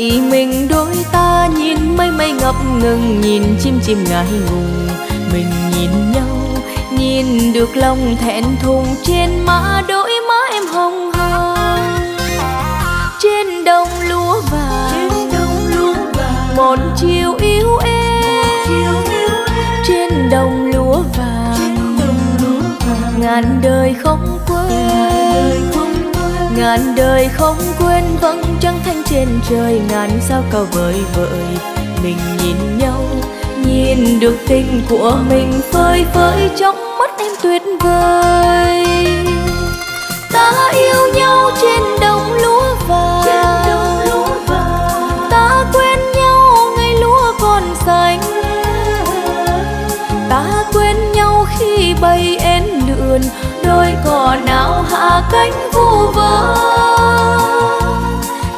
chỉ mình đôi ta nhìn mây mây ngập ngừng, nhìn chim chim ngại ngùng. Mình nhìn nhau, nhìn được lòng thẹn thùng, trên má đôi má em hồng hồng. Trên đồng lúa vàng, một chiều yêu em. Trên đồng lúa vàng, ngàn đời không quên. Ngàn đời không quên vầng trăng thanh trên trời, ngàn sao cao vời vợi. Mình nhìn nhau, nhìn được tình của mình phơi phới trong mắt em tuyệt vời. Ta yêu nhau trên đồng lúa vàng, ta quên nhau ngày lúa còn xanh. Ta quên nhau khi bay én lượn, đôi cò nào hạ cánh vu vơ.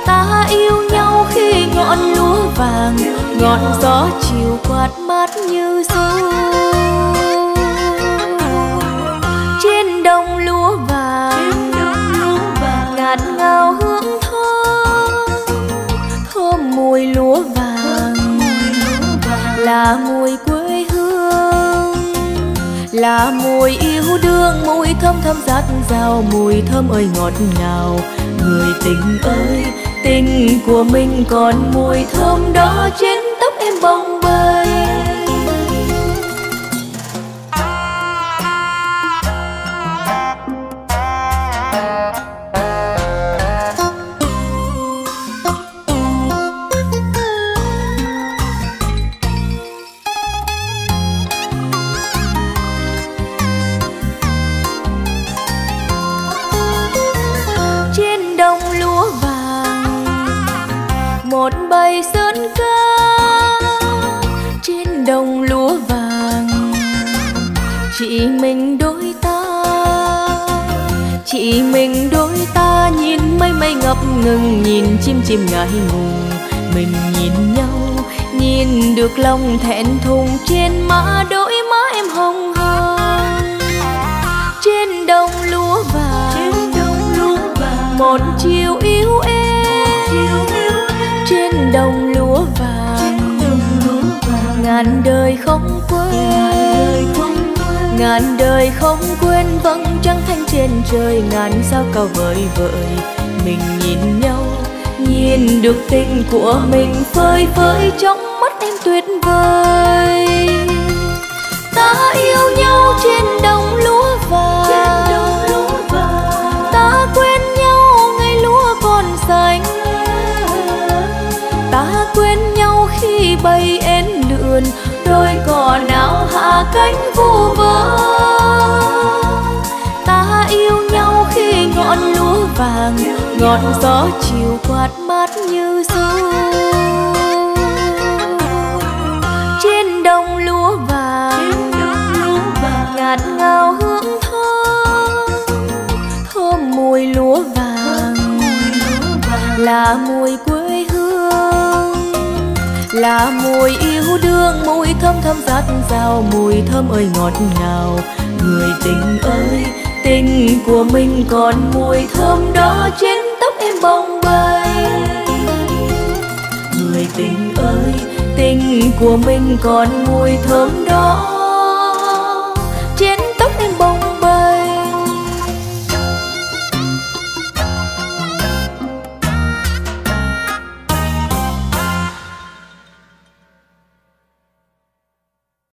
Ta yêu nhau khi ngọn lúa vàng, ngọn gió chiều quạt mát như sương. Trên đồng lúa vàng, ngạt ngào hương thơm, thơm mùi lúa vàng là mùi quê hương, là mùi yêu đương, mùi thơm thơm rát rào, mùi thơm ơi ngọt ngào. Người tình ơi, tình của mình còn mùi thơm đó trên tóc em bồng bềnh. Một bài sơn ca trên đồng lúa vàng, chỉ mình đôi ta, chỉ mình đôi ta nhìn mây mây ngập ngừng, nhìn chim chim ngại ngùng. Mình nhìn nhau, nhìn được lòng thẹn thùng, trên má đôi má em hồng hồng. Trên đồng lúa vàng, một chiều yêu em. Trên đồng lúa vàng, ngàn đời không quên. Ngàn đời không quên vầng trăng thanh trên trời, ngàn sao cao vời vợi. Mình nhìn nhau, nhìn được tình của mình phơi phới trong mắt em tuyệt vời. Ta yêu nhau trên đồng lúa vàng, ta quên nhau ngày lúa còn xanh. Ta quên nhau khi bay én lượn, đôi cò nào hạ cánh vu vơ. Ta yêu nhau khi ngọn lúa vàng, ngọn gió chiều quạt mát như sương. Trên đồng lúa vàng, ngạt ngào hương thơm, thơm mùi lúa vàng là mùi quê hương, là mùi yêu đương, mùi thơm thơm rát rào, mùi thơm ơi ngọt ngào. Người tình ơi, tình của mình còn mùi thơm đó trên tóc em bồng bềnh. Người tình ơi, tình của mình còn mùi thơm đó.